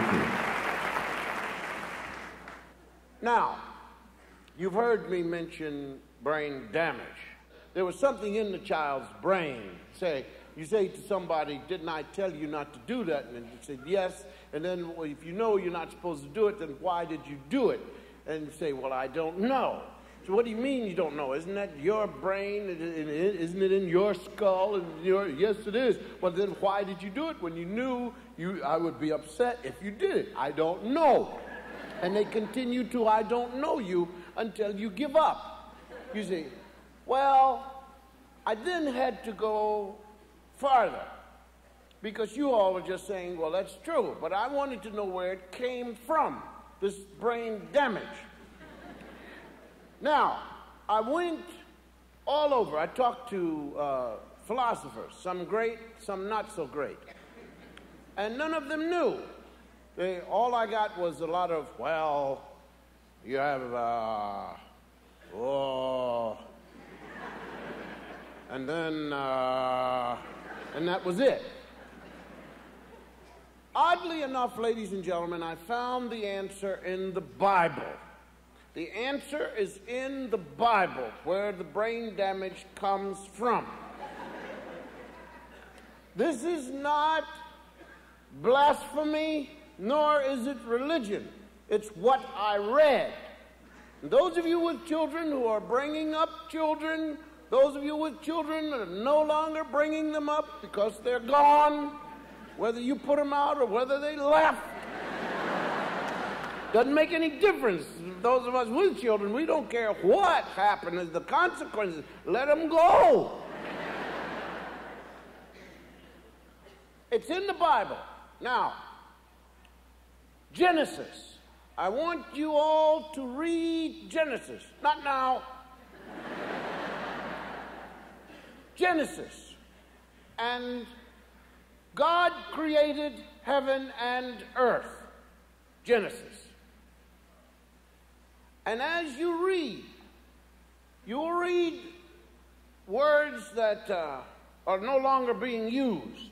Thank you. Now, you've heard me mention brain damage. There was something in the child's brain. You say to somebody, didn't I tell you not to do that? And you say, yes. And then, well, if you know you're not supposed to do it, then why did you do it? And you say, well, I don't know. So what do you mean you don't know? Isn't that your brain? Isn't it in your skull? Yes, it is. Well, then why did you do it when you knew? I would be upset if you did it. I don't know. And they continue to, I don't know you, until you give up. You say, well, I then had to go farther, because you all were just saying, well, that's true, but I wanted to know where it came from, this brain damage. Now, I went all over. I talked to philosophers, some great, some not so great, and none of them knew. All I got was a lot of, well, you have, and then, and that was it. Oddly enough, ladies and gentlemen, I found the answer in the Bible. The answer is in the Bible, where the brain damage comes from. This is not blasphemy, nor is it religion. It's what I read. And those of you with children who are bringing up children, those of you with children that are no longer bringing them up because they're gone, whether you put them out or whether they left, doesn't make any difference. Those of us with children, we don't care what happened as the consequences. Let them go. It's in the Bible. Now, Genesis. I want you all to read Genesis. Not now. Genesis. And God created heaven and earth. Genesis. And as you read, you'll read words that are no longer being used.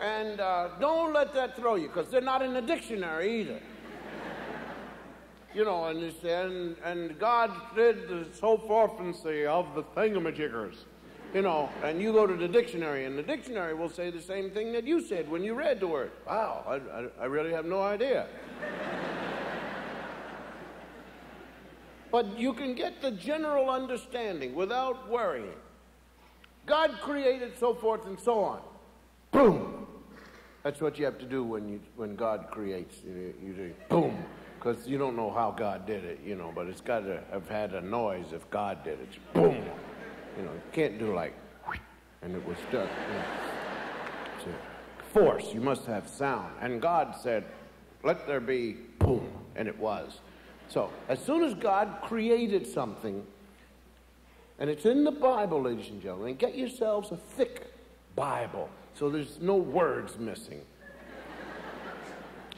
And don't let that throw you, because they're not in the dictionary either. You know, and God did the so forth and say of the thingamajiggers. You know, and you go to the dictionary, and the dictionary will say the same thing that you said when you read the word. Wow, I really have no idea. But you can get the general understanding without worrying. God created so forth and so on. Boom! That's what you have to do when God creates. You do boom, because you don't know how God did it, you know, but it's got to have had a noise if God did it. It's boom! You know, you can't do like, and it was stuck. You know. It's a force, you must have sound. And God said, let there be boom, and it was. So, as soon as God created something, and it's in the Bible, ladies and gentlemen, get yourselves a thick Bible, so there's no words missing.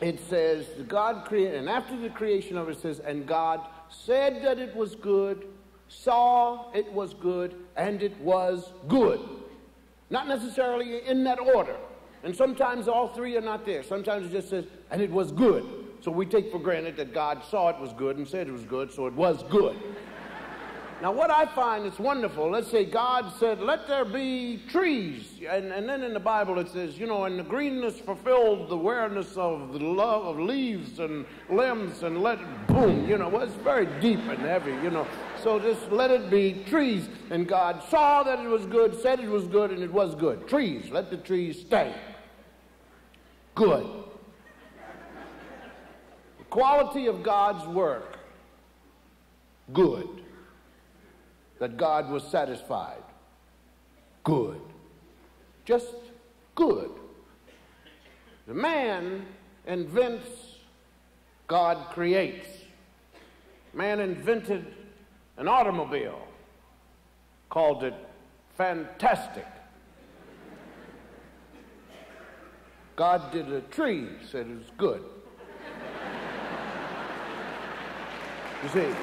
It says, God created, and after the creation of it, it says, and God said that it was good, saw it was good, and it was good. Not necessarily in that order. And sometimes all three are not there. Sometimes it just says, and it was good. So we take for granted that God saw it was good and said it was good, so it was good. Now, what I find is wonderful, let's say God said, let there be trees. And then in the Bible it says, you know, and the greenness fulfilled the awareness of the love of leaves and limbs, and let it boom. You know, well, it's very deep and heavy, you know. So just let it be trees. And God saw that it was good, said it was good, and it was good. Trees, let the trees stay. Good. The quality of God's work, good. That God was satisfied. Good. Just good. The man invents, God creates. Man invented an automobile, called it fantastic. God did a tree, said it was good. You see?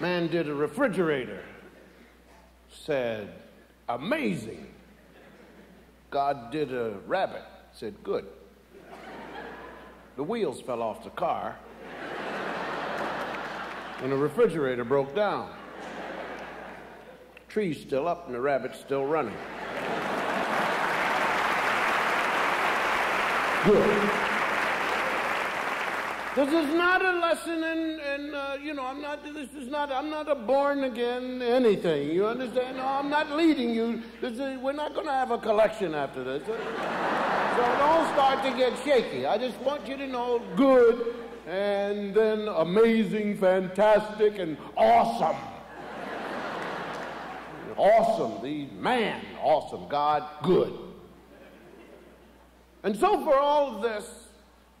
Man did a refrigerator, said Amazing. God did a rabbit. Said, good. The wheels fell off the car. And the refrigerator broke down. Tree's still up and the rabbit's still running. Good. This is not a lesson I'm not a born again anything. You understand? No, I'm not leading you. We're not going to have a collection after this. So don't start to get shaky. I just want you to know good and then amazing, fantastic, and awesome. Awesome, the man, awesome, God, good. And so for all of this,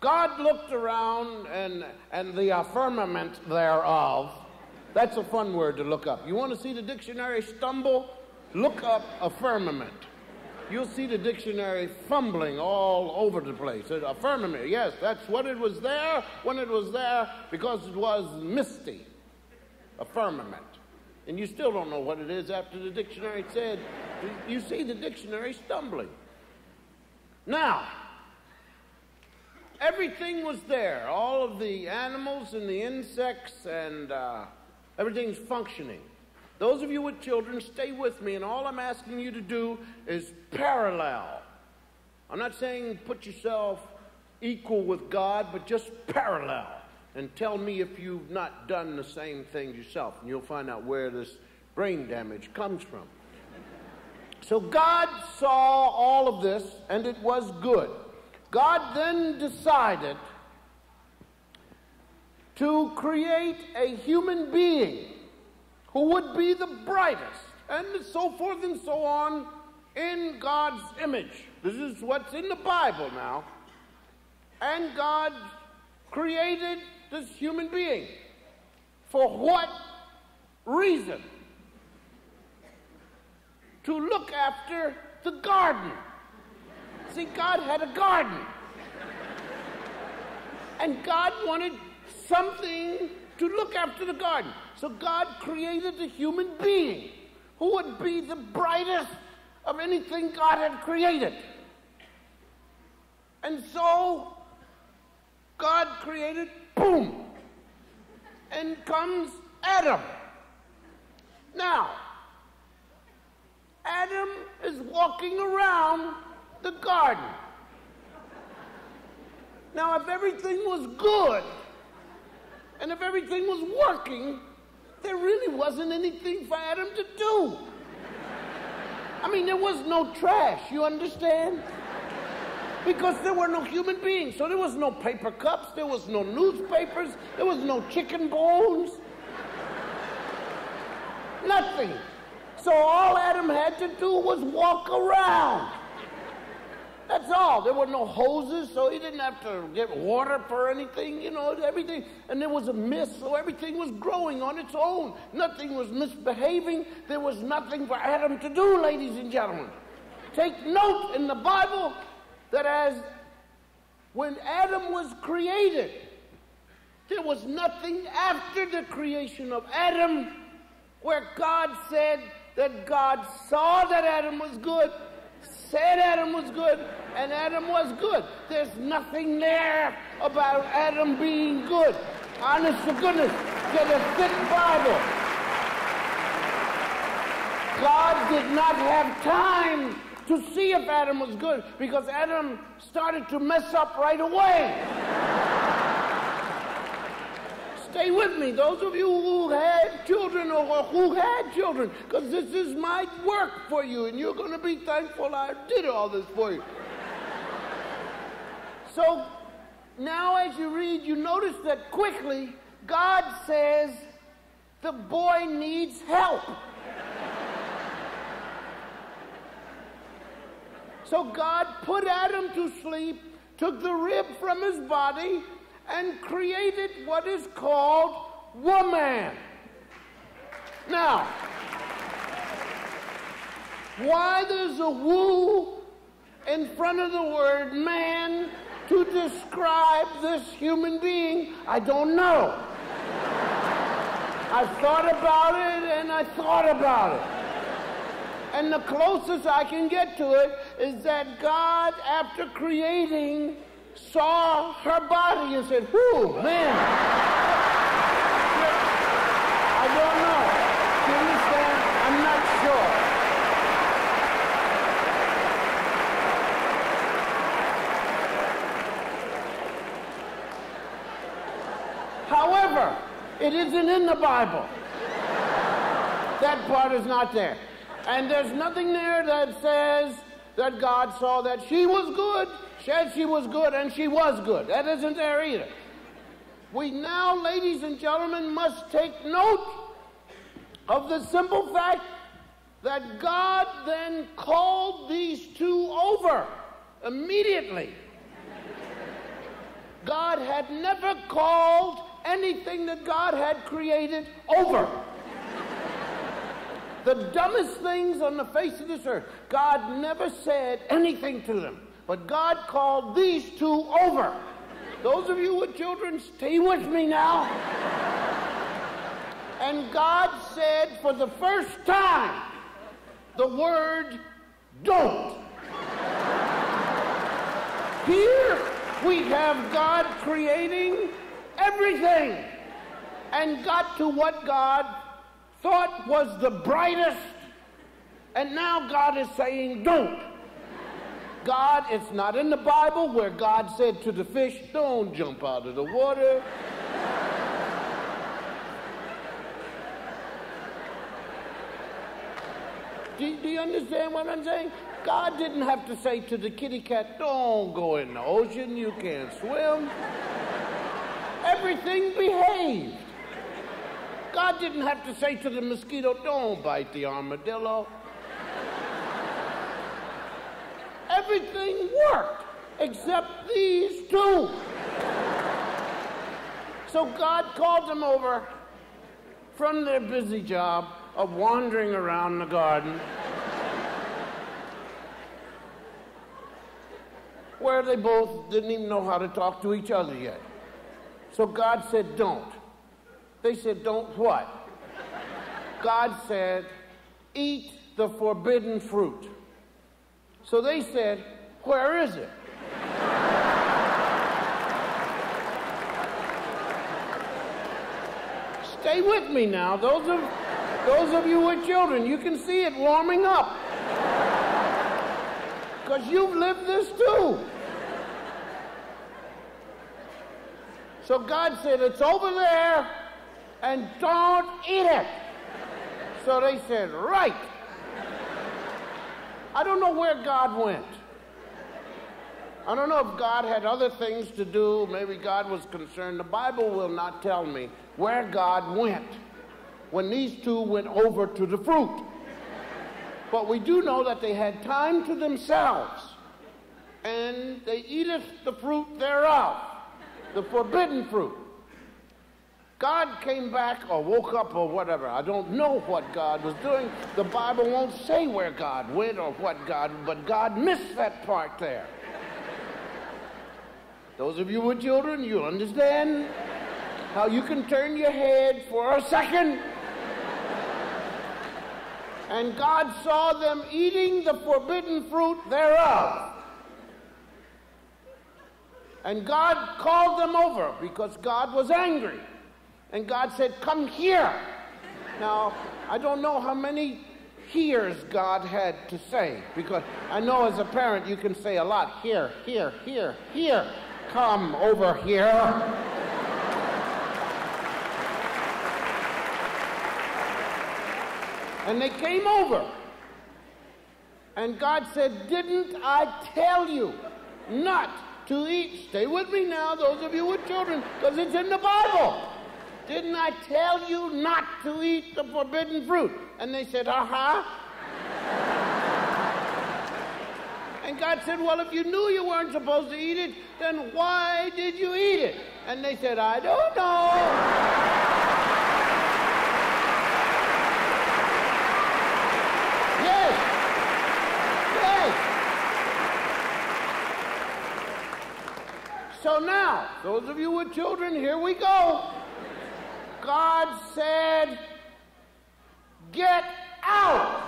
God looked around and the affirmament thereof. That's a fun word to look up. You want to see the dictionary stumble? Look up affirmament. You'll see the dictionary fumbling all over the place. Affirmament, yes, that's what it was there when it was there, because it was misty. Affirmament. And you still don't know what it is after the dictionary said. You see the dictionary stumbling. Now, everything was there. All of the animals and the insects and everything's functioning. Those of you with children, stay with me, and all I'm asking you to do is parallel. I'm not saying put yourself equal with God, but just parallel. And tell me if you've not done the same things yourself, and you'll find out where this brain damage comes from. So God saw all of this, and it was good. God then decided to create a human being who would be the brightest, and so forth and so on, in God's image. This is what's in the Bible now. And God created this human being. For what reason? To look after the garden. See, God had a garden. And God wanted something to look after the garden. So God created a human being who would be the brightest of anything God had created. And so God created, boom, and comes Adam. Now, Adam is walking around the garden. Now, if everything was good, and if everything was working, there really wasn't anything for Adam to do. I mean, there was no trash, you understand? Because there were no human beings, so there was no paper cups, there was no newspapers, there was no chicken bones. Nothing. So all Adam had to do was walk around. That's all. There were no hoses, so he didn't have to get water for anything, everything. And there was a mist, so everything was growing on its own. Nothing was misbehaving. There was nothing for Adam to do, ladies and gentlemen. Take note in the Bible that when Adam was created, there was nothing after the creation of Adam where God said that God saw that Adam was good, said Adam was good, and Adam was good. There's nothing there about Adam being good. Honest to goodness, get a thick Bible. God did not have time to see if Adam was good, because Adam started to mess up right away. Stay with me, those of you who had children or who had children, because this is my work for you, and you're going to be thankful I did all this for you. So now as you read, you notice that quickly God says the boy needs help. So God put Adam to sleep, took the rib from his body, and created what is called woman. Now, why there's a woo in front of the word man to describe this human being, I don't know. I thought about it, And the closest I can get to it is that God, after creating, saw her body and said, whoo, man. I don't know. Do you understand? I'm not sure. However, it isn't in the Bible. That part is not there. And there's nothing there that says that God saw that she was good, said she was good, and she was good. That isn't there either. We now, ladies and gentlemen, must take note of the simple fact that God then called these two over immediately. God had never called anything that God had created over. The dumbest things on the face of this earth, God never said anything to them. But God called these two over. Those of you with children, stay with me now. And God said for the first time the word don't. Here we have God creating everything and got to what God thought was the brightest, and now God is saying don't. God, it's not in the Bible where God said to the fish, don't jump out of the water. Do you understand what I'm saying? God didn't have to say to the kitty cat, don't go in the ocean, you can't swim. Everything behaved. God didn't have to say to the mosquito, don't bite the armadillo. Everything worked except these two. So God called them over from their busy job of wandering around the garden where they both didn't even know how to talk to each other yet. So God said, don't. They said, don't what? God said, eat the forbidden fruit. So they said, where is it? Stay with me now. Those of you with children, you can see it warming up. Because you've lived this too. So God said, it's over there, and don't eat it. So they said, right. I don't know where God went. I don't know if God had other things to do. Maybe God was concerned. The Bible will not tell me where God went when these two went over to the fruit. But we do know that they had time to themselves, and they eateth the fruit thereof, the forbidden fruit. God came back or woke up or whatever. I don't know what God was doing. The Bible won't say where God went or what God, but God missed that part there. Those of you with children, you understand how you can turn your head for a second. And God saw them eating the forbidden fruit thereof. And God called them over because God was angry. And God said, come here. Now, I don't know how many here's God had to say, because I know as a parent you can say a lot. Here, here, here, here. Come over here. And they came over. And God said, didn't I tell you not to eat? Stay with me now, those of you with children, because it's in the Bible. Didn't I tell you not to eat the forbidden fruit? And they said, uh-huh. And God said, well, if you knew you weren't supposed to eat it, then why did you eat it? And they said, I don't know. Yes. Yes. So now, those of you with children, here we go. God said, get out!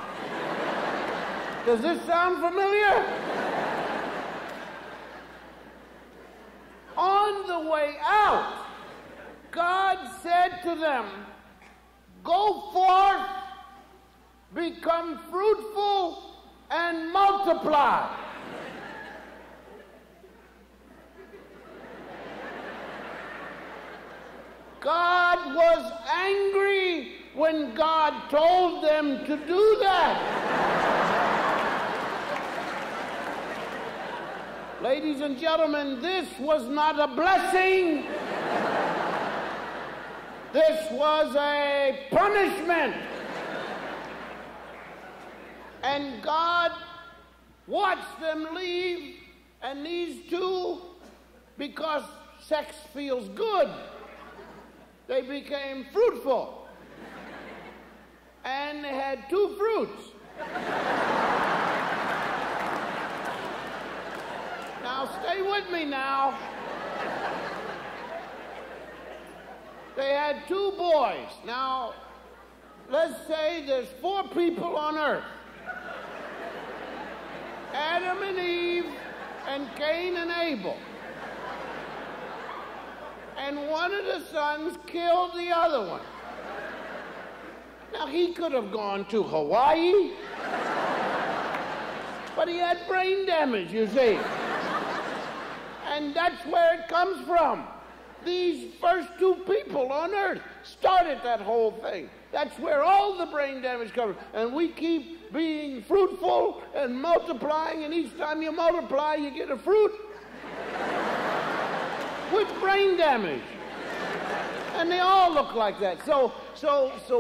Does this sound familiar? On the way out, God said to them, "Go forth, become fruitful, and multiply." God was angry when God told them to do that. Ladies and gentlemen, this was not a blessing. This was a punishment. And God watched them leave, and these two, because sex feels good, they became fruitful, and they had two fruits. Now, stay with me now. They had two boys. Now, let's say there's four people on earth. Adam and Eve and Cain and Abel. And one of the sons killed the other one. Now, he could have gone to Hawaii, but he had brain damage, you see. And that's where it comes from. These first two people on earth started that whole thing. That's where all the brain damage comes from. And we keep being fruitful and multiplying, and each time you multiply, you get a fruit with brain damage. And they all look like that. So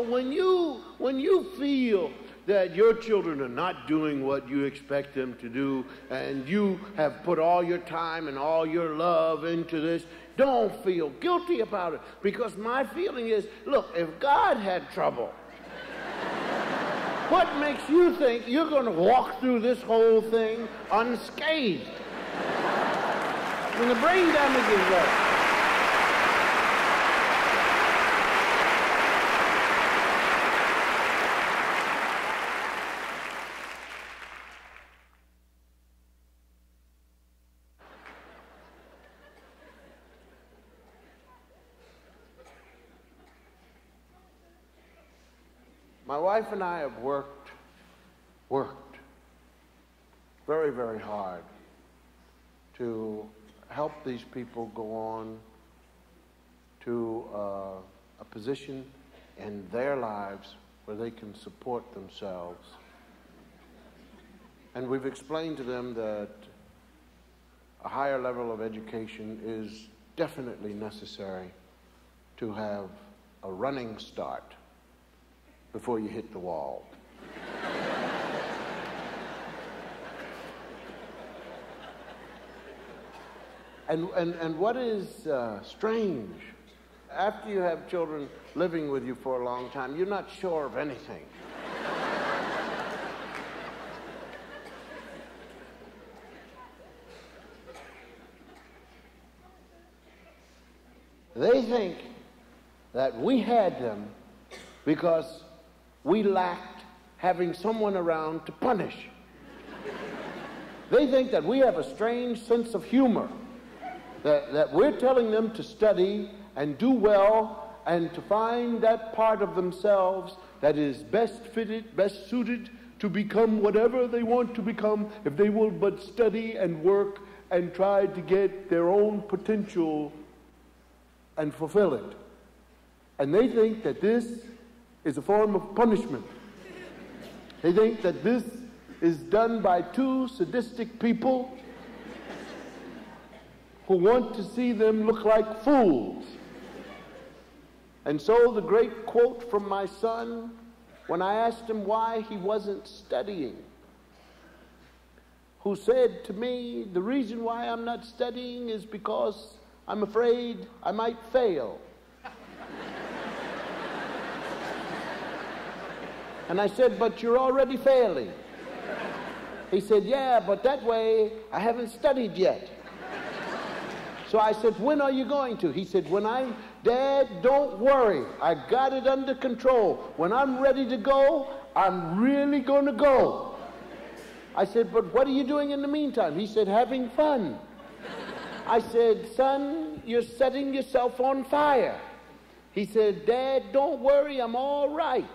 when you feel that your children are not doing what you expect them to do, and you have put all your time and all your love into this, don't feel guilty about it, because my feeling is, look, if God had trouble, what makes you think you're going to walk through this whole thing unscathed? When the brain damage is there. My wife and I have worked very, very hard to help these people go on to a position in their lives where they can support themselves. And we've explained to them that a higher level of education is definitely necessary to have a running start before you hit the wall. And what is strange, after you have children living with you for a long time, you're not sure of anything. They think that we had them because we lacked having someone around to punish. They think that we have a strange sense of humor, that we're telling them to study and do well and to find that part of themselves that is best fitted, best suited to become whatever they want to become if they will but study and work and try to get their own potential and fulfill it. And they think that this is a form of punishment. They think that this is done by two sadistic people who want to see them look like fools. And so the great quote from my son, when I asked him why he wasn't studying, who said to me, "The reason why I'm not studying is because I'm afraid I might fail." And I said, "But you're already failing." He said, "Yeah, but that way I haven't studied yet." So I said, "When are you going to?" He said, "Dad, don't worry. I got it under control. When I'm ready to go, I'm really going to go." I said, but what are you doing in the meantime? He said, having fun. I said, son, you're setting yourself on fire. He said, Dad, don't worry, I'm all right.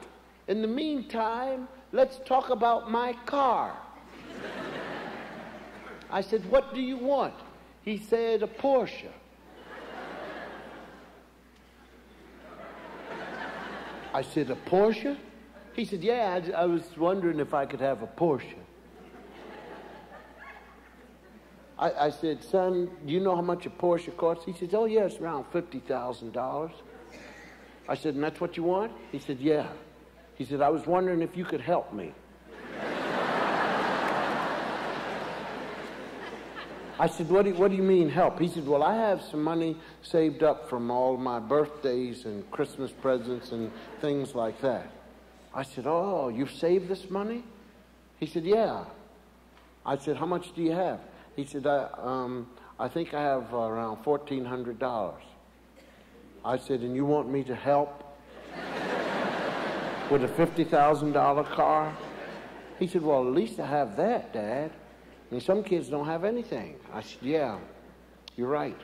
In the meantime, let's talk about my car. I said, what do you want? He said, a Porsche. I said, a Porsche? He said, yeah, I was wondering if I could have a Porsche. I said, son, do you know how much a Porsche costs? He said, oh, yeah, it's around $50,000. I said, and that's what you want? He said, yeah. He said, I was wondering if you could help me. I said, what do you mean help? He said, well, I have some money saved up from all my birthdays and Christmas presents and things like that. I said, oh, you've saved this money? He said, yeah. I said, how much do you have? He said, I think I have around $1,400. I said, and you want me to help with a $50,000 car? He said, well, at least I have that, Dad. I mean, some kids don't have anything. I said, yeah, you're right.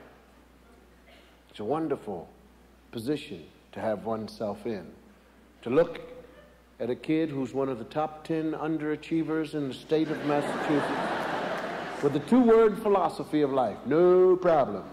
It's a wonderful position to have oneself in. To look at a kid who's one of the top 10 underachievers in the state of Massachusetts with the two-word philosophy of life, no problem.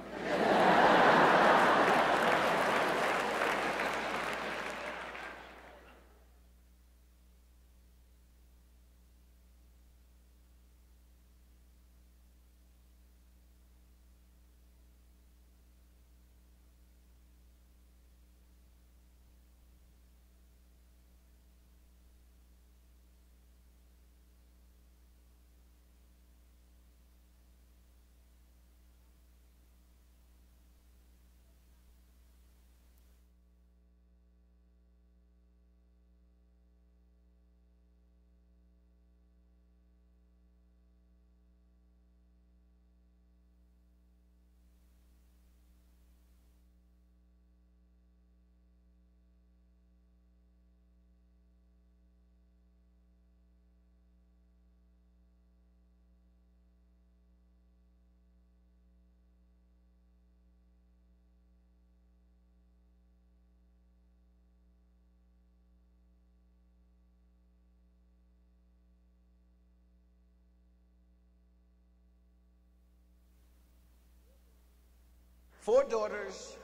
Four daughters,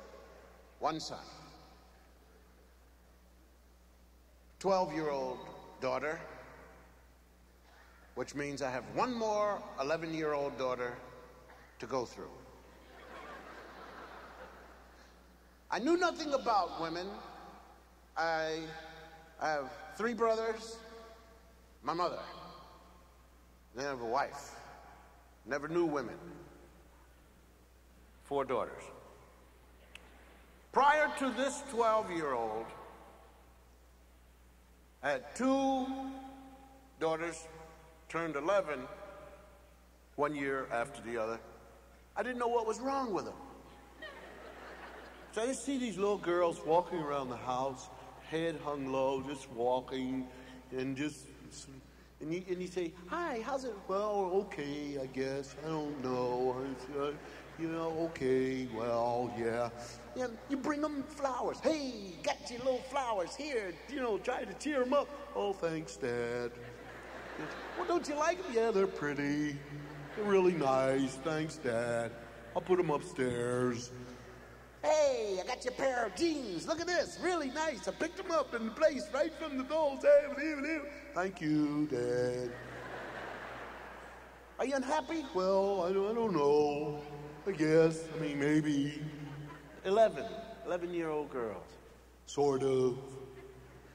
one son. 12-year-old daughter, which means I have one more 11-year-old daughter to go through. I knew nothing about women. I have three brothers, my mother. Then I have a wife. Never knew women. Four daughters. Prior to this 12-year-old, I had two daughters, turned 11, one year after the other. I didn't know what was wrong with them. So I just see these little girls walking around the house, head hung low, just walking, and you say, hi, how's it? Well, okay, I guess, I don't know. You know, okay, well, yeah. Yeah, you bring them flowers. Hey, got your little flowers here. You know, try to cheer them up. Oh, thanks, Dad. Well, don't you like them? Yeah, they're pretty. They're really nice. Thanks, Dad. I'll put them upstairs. Hey, I got your pair of jeans. Look at this. Really nice. I picked them up in the place right from the dolls. Thank you, Dad. Are you unhappy? Well, I don't know. I guess, I mean, maybe. 11-year-old girls. Sort of.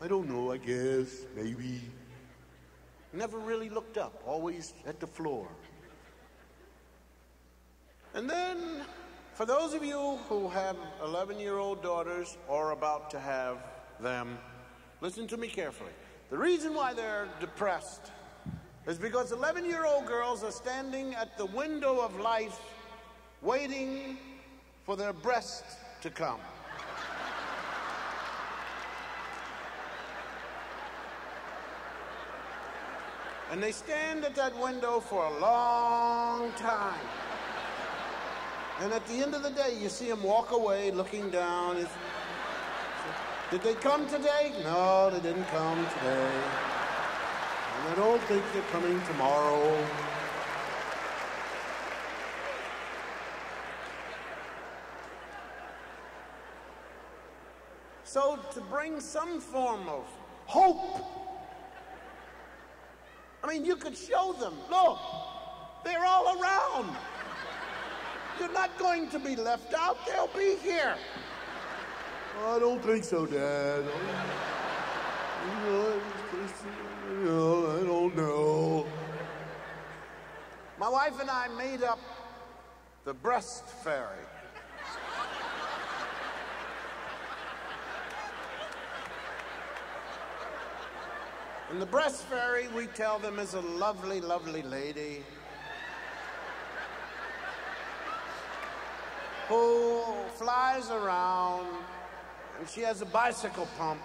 I don't know, I guess, maybe. Never really looked up, always at the floor. And then, for those of you who have 11-year-old daughters or about to have them, listen to me carefully. The reason why they're depressed is because 11-year-old girls are standing at the window of life waiting for their breast to come. and they stand at that window for a long time. And at the end of the day, you see them walk away looking down. Did they come today? No, they didn't come today. And I don't think they're coming tomorrow. So to bring some form of hope, I mean, you could show them, look, they're all around. You're not going to be left out. They'll be here. I don't think so, Dad. I don't know. My wife and I made up the breast fairy. And the breast fairy, we tell them, is a lovely, lovely lady who flies around, and she has a bicycle pump.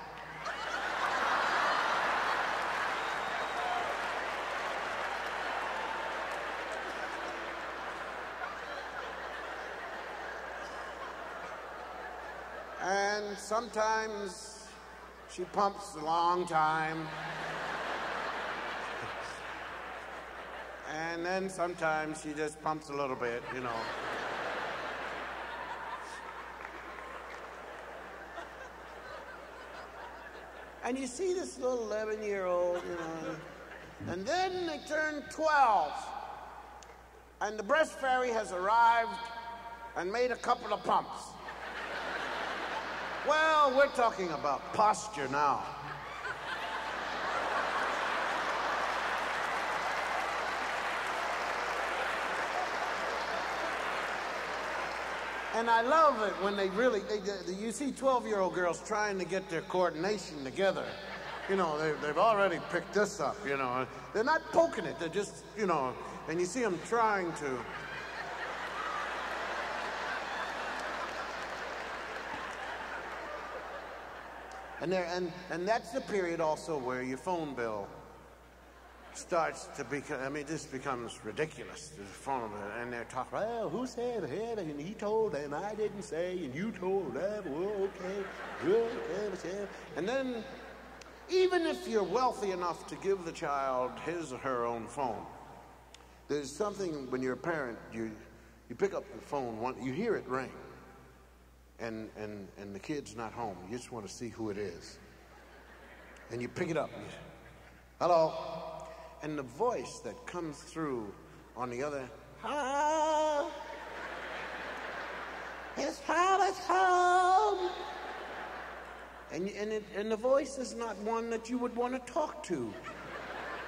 And sometimes she pumps a long time. And then sometimes she just pumps a little bit, you know. And you see this little 11-year-old, you know. And then they turn 12. And the breast fairy has arrived and made a couple of pumps. Well, we're talking about posture now. And I love it when they really, you see 12-year-old girls trying to get their coordination together. You know, they've already picked this up, you know. They're not poking it, they're just, you know, and you see them trying to. And that's the period also where your phone bill starts to become, I mean, this becomes ridiculous. There's a phone bill, and they're talking, well, who said it, and he told, and I didn't say, and you told, well, okay. And then, even if you're wealthy enough to give the child his or her own phone, there's something when you're a parent, you pick up the phone, you hear it ring, and the kid's not home. You just want to see who it is. And you pick it up. Hello? And the voice that comes through on the other, hello? It's home, it's home. And the voice is not one that you would want to talk to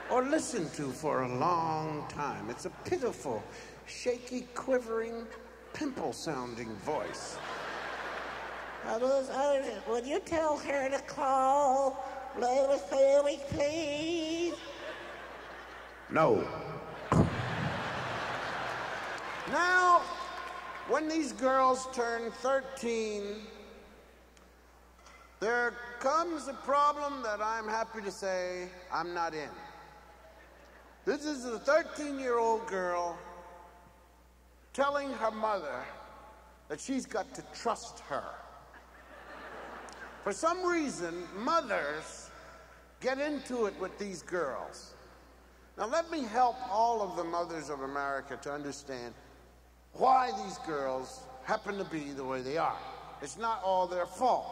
or listen to for a long time. It's a pitiful, shaky, quivering, pimple-sounding voice. Would you tell her to call Later Family, please? No. Now, when these girls turn 13, there comes a problem that I'm happy to say I'm not in. This is a 13-year-old girl telling her mother that she's got to trust her. For some reason, mothers get into it with these girls. Now, let me help all of the mothers of America to understand why these girls happen to be the way they are. It's not all their fault.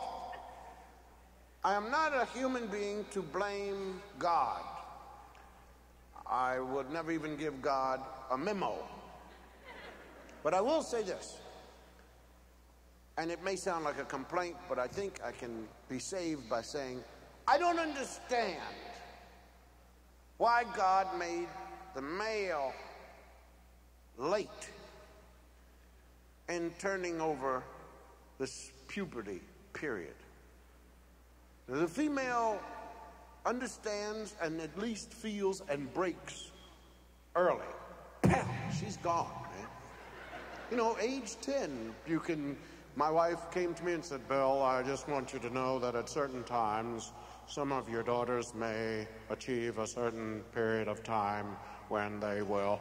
I am not a human being to blame God. I would never even give God a memo. But I will say this. And it may sound like a complaint, but I think I can be saved by saying, I don't understand why God made the male late in turning over this puberty period. Now, the female understands and at least feels and breaks early. Pow, she's gone, man. You know, age 10, you can... My wife came to me and said, Bill, I just want you to know that at certain times, some of your daughters may achieve a certain period of time when they will,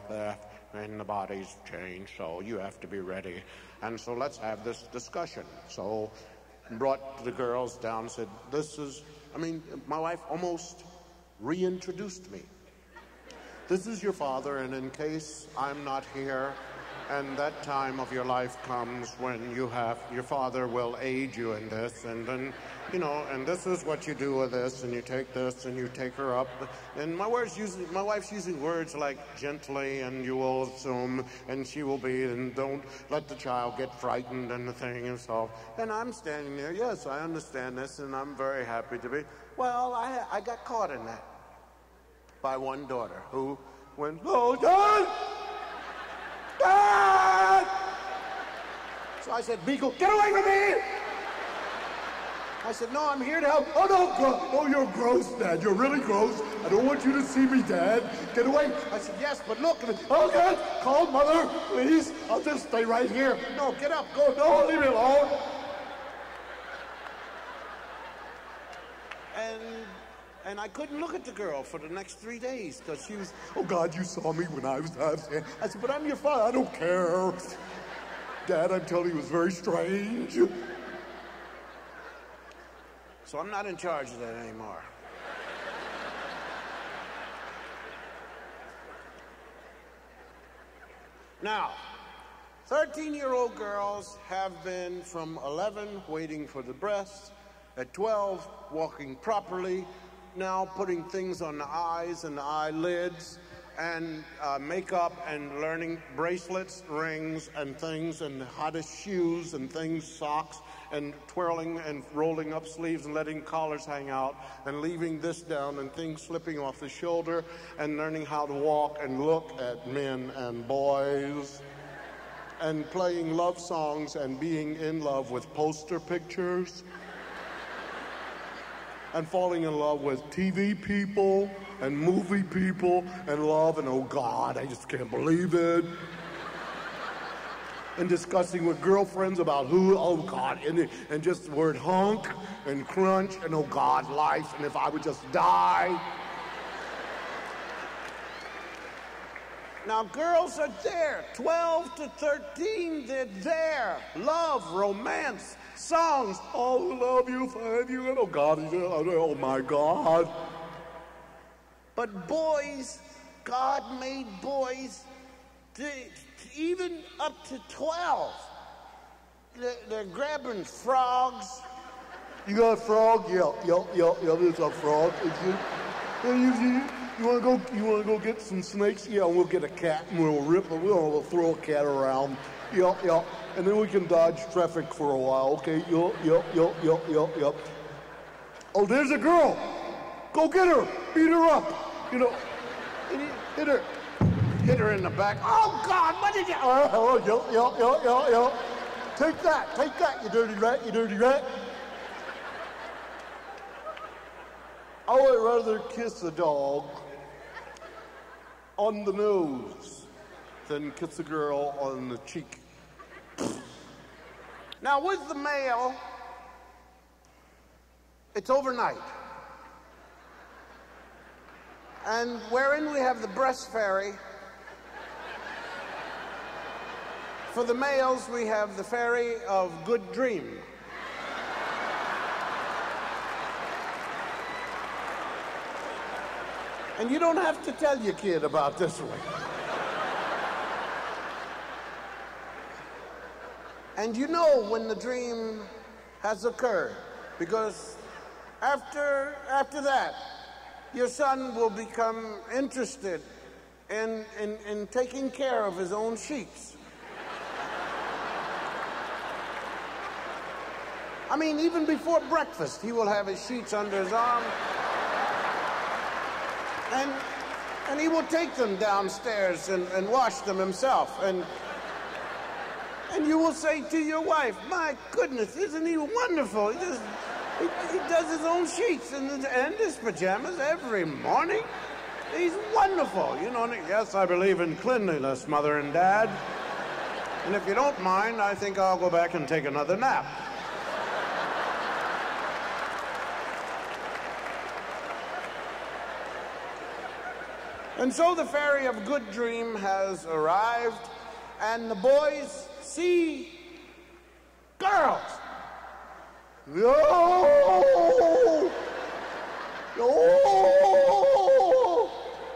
and the bodies change, so you have to be ready. And so let's have this discussion. So brought the girls down and said, this is, I mean, my wife almost reintroduced me. This is your father, and in case I'm not here, and that time of your life comes when you have, your father will aid you in this, and then, you know, and this is what you do with this, and you take her up. And my wife's using words like gently, and you will assume, and she will be, and don't let the child get frightened and the thing and so. And I'm standing there, yes, I understand this, and I'm very happy to be. Well, I got caught in that by one daughter who went, oh, Dad! Dad! So I said, Beagle, get away from me! I said, no, I'm here to help. Oh, no, oh, you're gross, Dad. You're really gross. I don't want you to see me, Dad. Get away. I said, yes, but look. Oh, God, call Mother, please. I'll just stay right here. No, get up. Go. No, leave me alone. And I couldn't look at the girl for the next 3 days because she was, oh, God, you saw me when I was upset. I said, but I'm your father. I don't care. Dad, I'm telling you, it was very strange. So I'm not in charge of that anymore. Now, 13-year-old girls have been from 11 waiting for the breasts, at 12 walking properly, now putting things on the eyes and the eyelids and makeup and learning bracelets, rings and things and the hottest shoes and things, socks, and twirling and rolling up sleeves and letting collars hang out and leaving this down and things slipping off the shoulder and learning how to walk and look at men and boys and playing love songs and being in love with poster pictures and falling in love with TV people and movie people and love and, oh God, I just can't believe it. And discussing with girlfriends about who, oh God, and just the word hunk and crunch and oh God, life, and if I would just die. Now girls are there, 12 to 13, they're there. Love, romance, songs, oh love you, thank you, and oh God, oh my God. But boys, God made boys, even up to 12, they're grabbing frogs. You got a frog? Yeah, there's a frog. You wanna go get some snakes? Yeah, we'll get a cat and we'll throw a cat around. Yeah, and then we can dodge traffic for a while. Okay, yeah. Oh, there's a girl. Go get her. Beat her up. You know, hit her. Hit her in the back. Oh God, what did you? Oh, yo. Take that, you dirty rat. I would rather kiss a dog on the nose than kiss a girl on the cheek. Now with the male, it's overnight. And wherein we have the breast fairy, for the males, we have the fairy of Good Dream. And you don't have to tell your kid about this one. And you know when the dream has occurred, because after that, your son will become interested in taking care of his own sheets. I mean, even before breakfast, he will have his sheets under his arm. And he will take them downstairs and wash them himself. And you will say to your wife, my goodness, isn't he wonderful? He does his own sheets and his pajamas every morning. He's wonderful. You know, yes, I believe in cleanliness, Mother and Dad. And if you don't mind, I think I'll go back and take another nap. And so the fairy of Good Dream has arrived, and the boys see girls. Oh! Oh!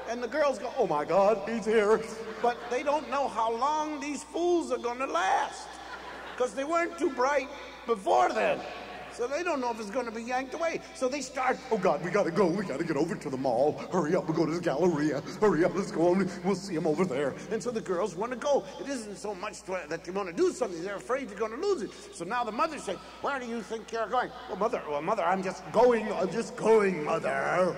And the girls go, oh my God, he's here. But they don't know how long these fools are gonna last, because they weren't too bright before then. So they don't know if it's going to be yanked away. So they start, oh God, we got to go. We got to get over to the mall. Hurry up, we'll go to the Galleria. Hurry up, let's go. We'll see them over there. And so the girls want to go. It isn't so much that they want to do something. They're afraid they're going to lose it. So now the mother says, where do you think you're going? Well, mother, I'm just going. I'm just going, mother.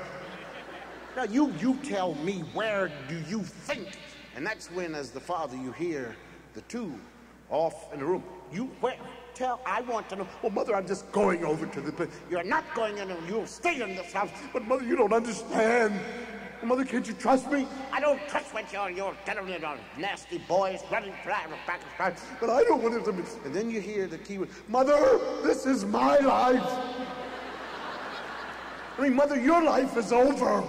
Now you tell me, where do you think? And that's when, as the father, you hear the two off in the room. You, where? Tell, I want to know. Well, mother, I'm just going over to the place. You're not going in, and you'll stay in this house. But mother, you don't understand. Mother, can't you trust me? I don't trust what you're telling me about nasty boys running back and forth. But I don't want them to. And then you hear the keyword, mother, this is my life. I mean, mother, your life is over.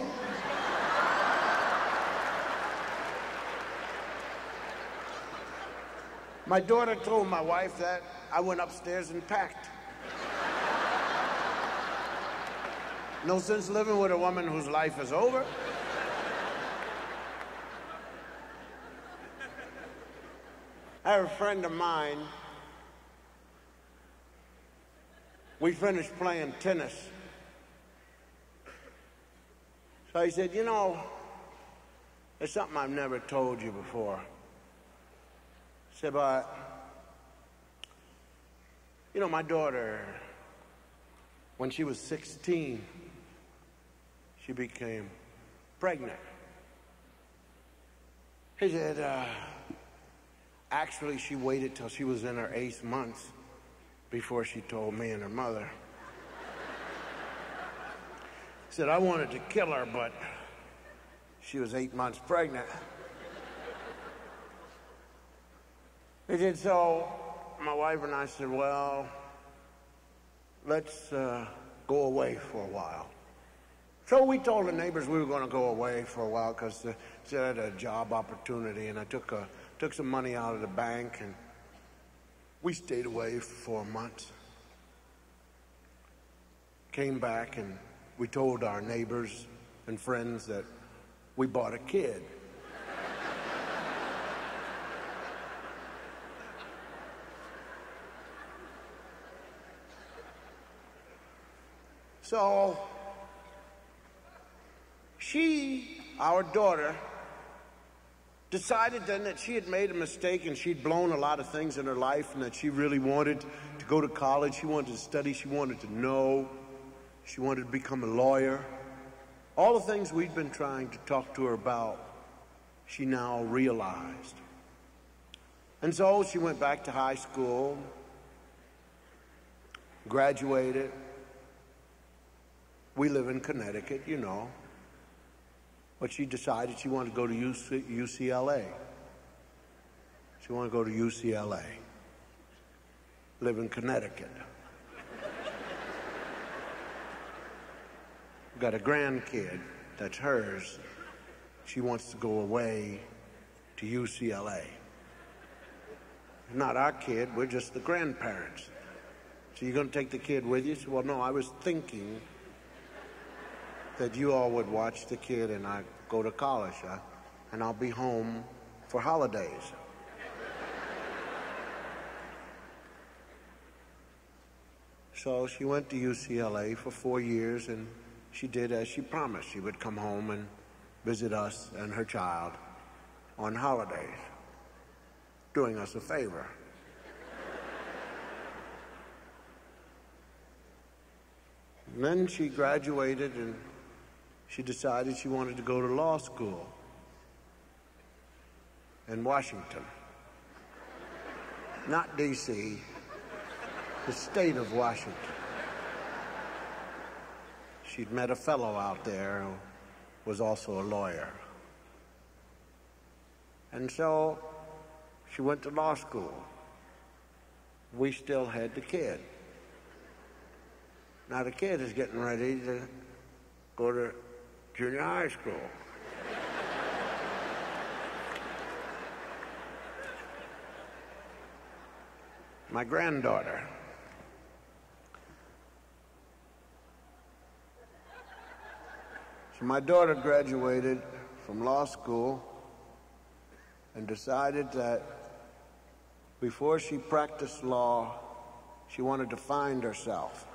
My daughter told my wife that. I went upstairs and packed. No sense living with a woman whose life is over. I have a friend of mine. We finished playing tennis. So he said, you know, there's something I've never told you before. He said, but you know, my daughter, when she was 16, she became pregnant. He said, actually, she waited till she was in her 8th month before she told me and her mother. He said, I wanted to kill her, but she was 8 months pregnant. He said, so my wife and I said, well, let's go away for a while. So we told the neighbors we were going to go away for a while because she had a job opportunity, and I took some money out of the bank, and we stayed away for 4 months. Came back, and we told our neighbors and friends that we bought a kid. So she, our daughter, decided then that she had made a mistake and she'd blown a lot of things in her life, and that she really wanted to go to college. She wanted to study. She wanted to know. She wanted to become a lawyer. All the things we'd been trying to talk to her about, she now realized. And so she went back to high school, graduated. We live in Connecticut, you know. But she decided she wanted to go to UCLA. She wanted to go to UCLA. Live in Connecticut. Got a grandkid that's hers. She wants to go away to UCLA. Not our kid, we're just the grandparents. So you're gonna take the kid with you? So, well, no, I was thinking that you all would watch the kid and I go to college, and I'll be home for holidays. So she went to UCLA for 4 years, and she did as she promised. She would come home and visit us and her child on holidays, doing us a favor. And then she graduated, and she decided she wanted to go to law school in Washington. Not D.C., the state of Washington. She'd met a fellow out there who was also a lawyer. And so she went to law school. We still had the kid. Now the kid is getting ready to go to junior high school. my granddaughter. So my daughter graduated from law school and decided that before she practiced law, she wanted to find herself.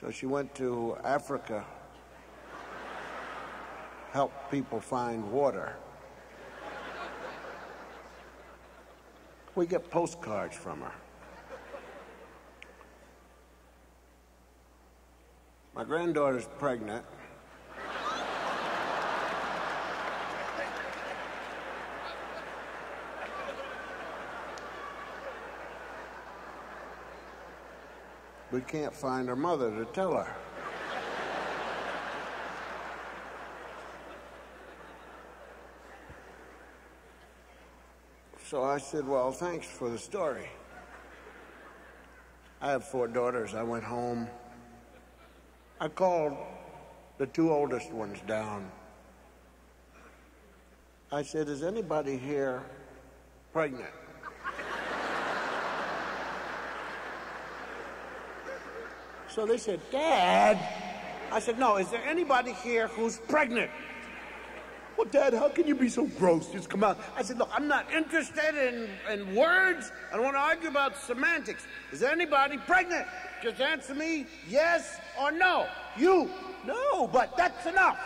So she went to Africa, helped people find water. We get postcards from her. My granddaughter's pregnant. We can't find her mother to tell her. So I said, well, thanks for the story. I have four daughters. I went home. I called the two oldest ones down. I said, is anybody here pregnant? So they said, Dad. I said, no, is there anybody here who's pregnant? Well, Dad, how can you be so gross? Just come out. I said, look, I'm not interested in words. I don't want to argue about semantics. Is anybody pregnant? Just answer me, yes or no. You, no, but that's enough.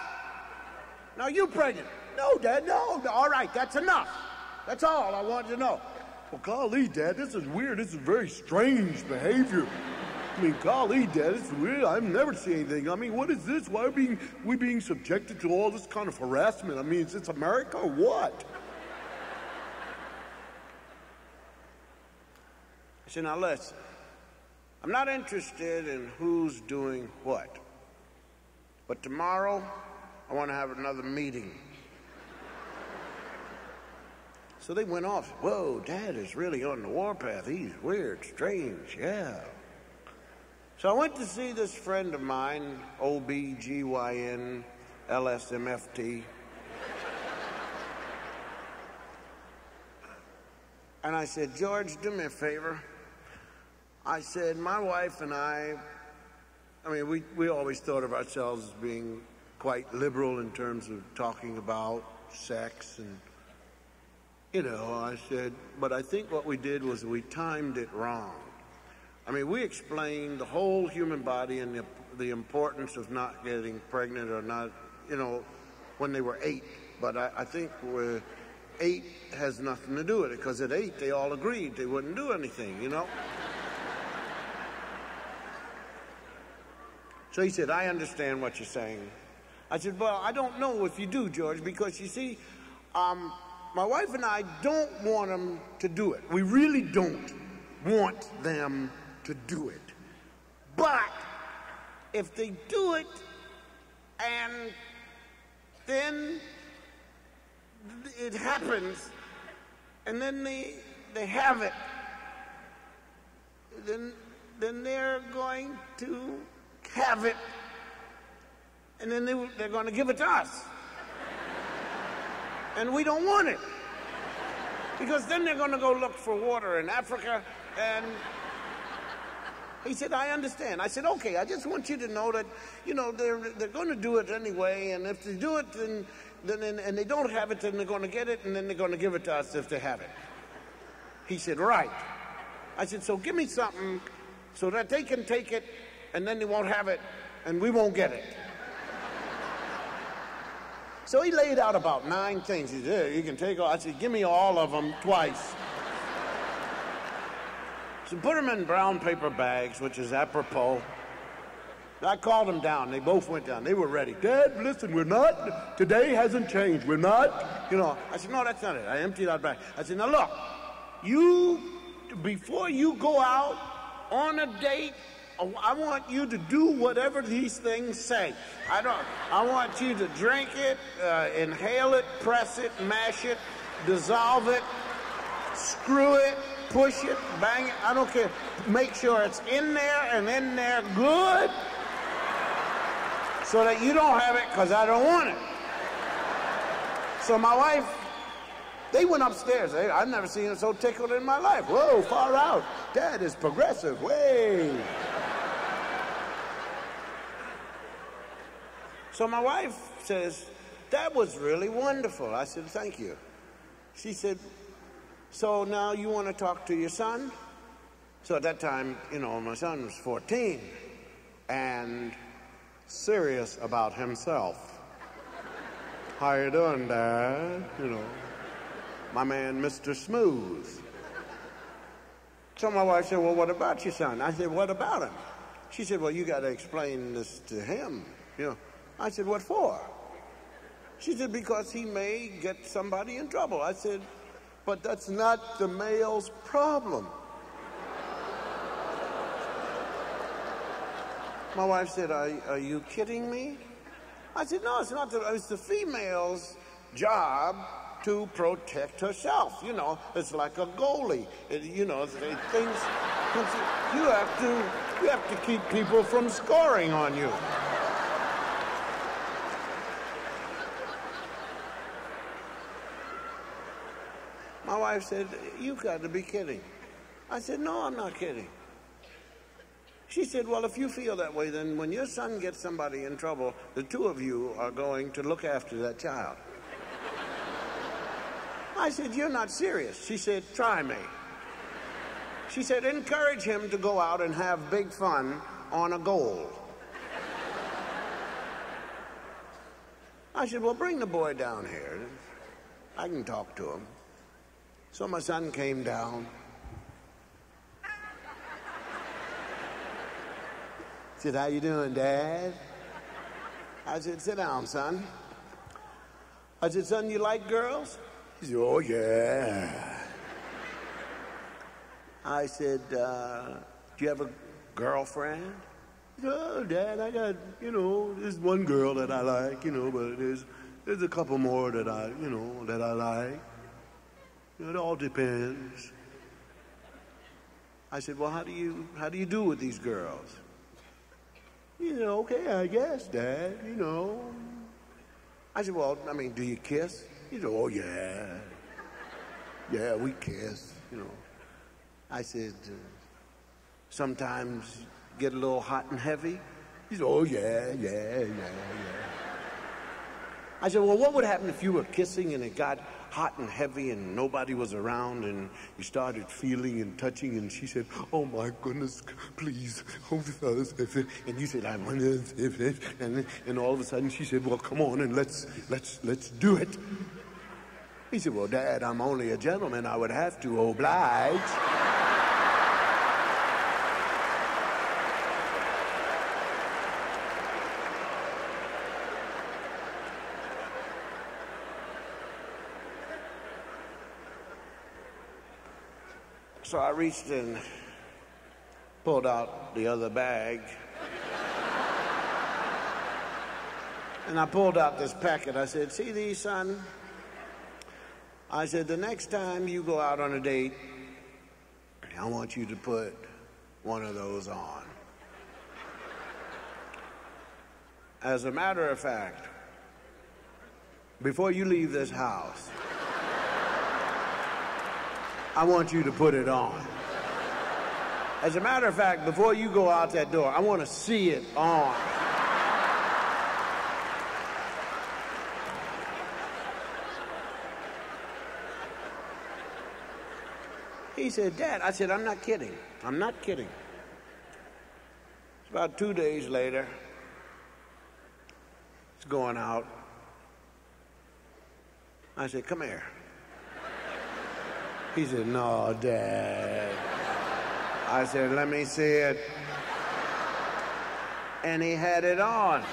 Now, you pregnant? No, Dad, no. All right, that's enough. That's all I wanted to know. Well, golly, Dad, this is weird. This is very strange behavior. I mean, golly, Dad, it's weird. I've never seen anything. I mean, what is this? Why are we being subjected to all this kind of harassment? I mean, is this America or what? I said, now listen, I'm not interested in who's doing what. But tomorrow, I want to have another meeting. So they went off. Whoa, Dad is really on the warpath. He's weird, strange, yeah. So I went to see this friend of mine, OBGYN, LSMFT. And I said, George, do me a favor. I said, my wife and I mean, we always thought of ourselves as being quite liberal in terms of talking about sex and, you know, I said, but I think what we did was we timed it wrong. I mean, we explained the whole human body and the importance of not getting pregnant or not, you know, when they were 8. But I think 8 has nothing to do with it, because at 8, they all agreed they wouldn't do anything, you know? So he said, I understand what you're saying. I said, well, I don't know if you do, George, because you see, my wife and I don't want them to do it. We really don't want them to do it. But if they do it and then it happens and then they have it, then they're going to have it and then they're going to give it to us. And we don't want it. Because then they're going to go look for water in Africa and he said, I understand. I said, okay, I just want you to know that, you know, they're going to do it anyway, and if they do it, then and they don't have it, then they're going to get it, and then they're going to give it to us if they have it. He said, right. I said, so give me something so that they can take it, and then they won't have it, and we won't get it. So he laid out about 9 things. He said, yeah, you can take all. I said, give me all of them twice. So put them in brown paper bags, which is apropos. I called them down. They both went down. They were ready. Dad, listen, we're not. Today hasn't changed. We're not. You know, I said, no, that's not it. I emptied out back. I said, now look, you, before you go out on a date, I want you to do whatever these things say. I want you to drink it, inhale it, press it, mash it, dissolve it, screw it, push it, bang it, I don't care. Make sure it's in there and in there good so that you don't have it because I don't want it. So my wife, they went upstairs. I've never seen her so tickled in my life. Whoa, far out. Dad is progressive. Way. So my wife says, that was really wonderful. I said, thank you. She said, so now you want to talk to your son? So at that time, you know, my son was 14 and serious about himself. How you doing, Dad? You know, my man, Mr. Smooth. So my wife said, well, what about your son? I said, what about him? She said, well, you got to explain this to him. You know, I said, what for? She said, because he may get somebody in trouble. I said, but that's not the male's problem. My wife said, are you kidding me? I said, no, it's not. It's the female's job to protect herself. You know, it's like a goalie. You know, things. You have to keep people from scoring on you. My wife said, you've got to be kidding. I said, no, I'm not kidding. She said, well, if you feel that way, then when your son gets somebody in trouble, the two of you are going to look after that child. I said, you're not serious. She said, try me. She said, encourage him to go out and have big fun on a goal. I said, well, bring the boy down here. I can talk to him. So my son came down. Said, how you doing, Dad? I said, sit down, son. I said, son, you like girls? He said, oh, yeah. I said, do you have a girlfriend? He said, oh, Dad, I got, you know, there's one girl that I like, you know, but there's a couple more that I, you know, that I like. You know, it all depends. I said, well, how do you do with these girls? You know, okay, I guess, Dad, you know. I said, well, I mean, do you kiss? He said, oh, yeah. Yeah, we kiss, you know. I said, sometimes get a little hot and heavy? He said, oh, yeah. I said, well, what would happen if you were kissing and it got hot and heavy and nobody was around and you started feeling and touching and she said, oh my goodness, please. And you said, I want to, and all of a sudden she said, well, come on and let's do it. He said, well, Dad, I'm only a gentleman. I would have to oblige. So I reached and pulled out the other bag. And I pulled out this packet. I said, see these, son? I said, the next time you go out on a date, I want you to put one of those on. As a matter of fact, before you leave this house, I want you to put it on. As a matter of fact, before you go out that door, I want to see it on. He said, Dad, I said, I'm not kidding. I'm not kidding. It's about 2 days later. He's going out. I said, come here. He said, no, Dad. I said, let me see it. And he had it on.